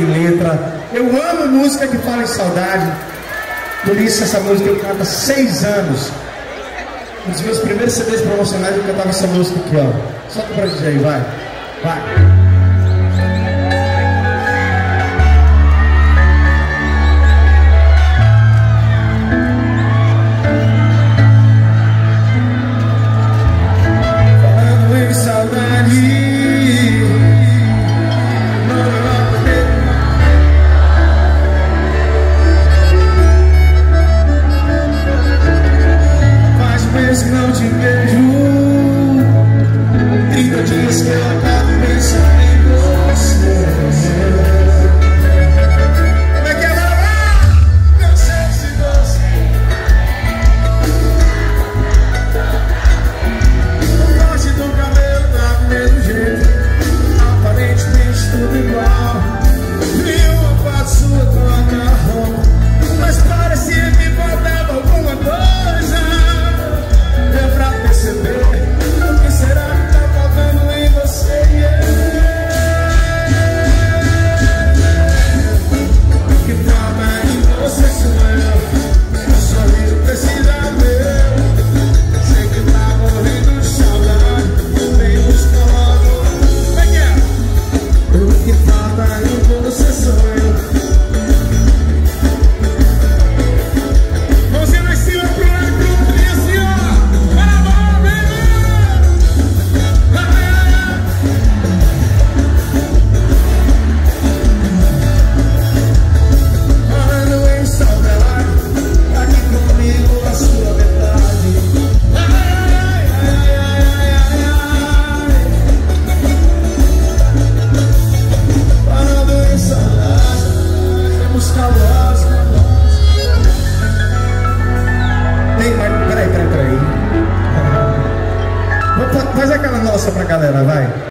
tem letra. Eu amo música que fala em saudade. Por isso essa música eu canto há 6 anos. Nos meus primeiros CDs promocionais eu cantava essa música aqui, ó. Solta pra gente aí, vai. Vai. Peraí. Faz aquela nossa pra galera, vai.